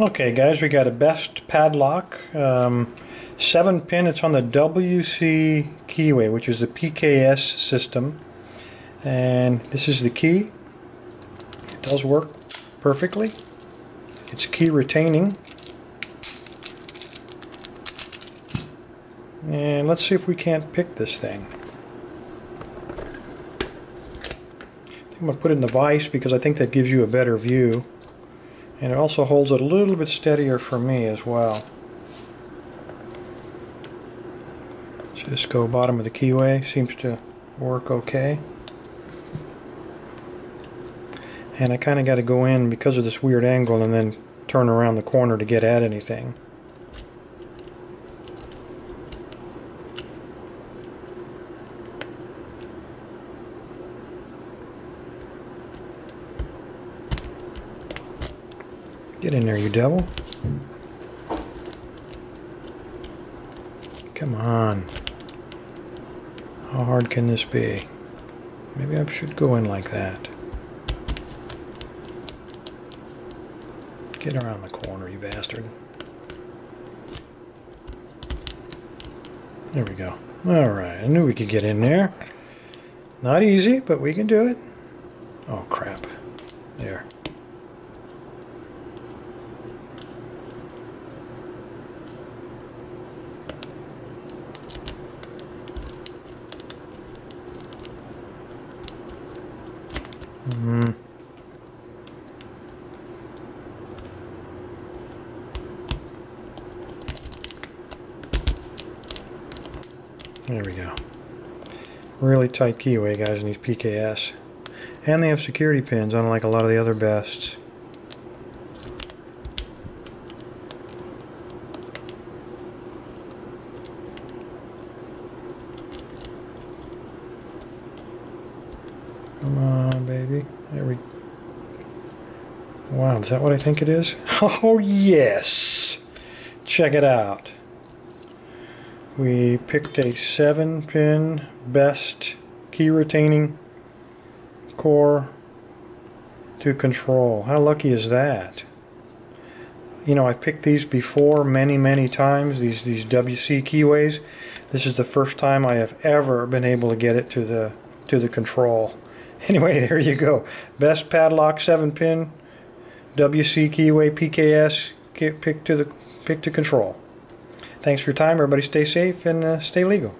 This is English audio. Okay guys, we got a Best padlock, 7-pin, it's on the WC Keyway, which is the PKS system, and this is the key. It does work perfectly. It's key retaining, and let's see if we can't pick this thing. I think I'm going to put it in the vise because I think that gives you a better view. And it also holds it a little bit steadier for me as well. Let's just go bottom of the keyway. Seems to work okay. And I kind of got to go in because of this weird angle and then turn around the corner to get at anything. Get in there, you devil. Come on. How hard can this be? Maybe I should go in like that. Get around the corner, you bastard. There we go. Alright, I knew we could get in there. Not easy, but we can do it. Oh, crap. There. Mm-hmm. There we go. Really tight keyway, guys, in these PKS. And they have security pins, unlike a lot of the other Bests. Come on, baby. There we... Wow, is that what I think it is? Oh, yes! Check it out. We picked a 7-pin Best key retaining core to control. How lucky is that? You know, I picked these before many times, these WC keyways. This is the first time I have ever been able to get it to the control. Anyway, there you go. Best padlock 7-pin WC keyway PKS pick to control. Thanks for your time, everybody. Stay safe and stay legal.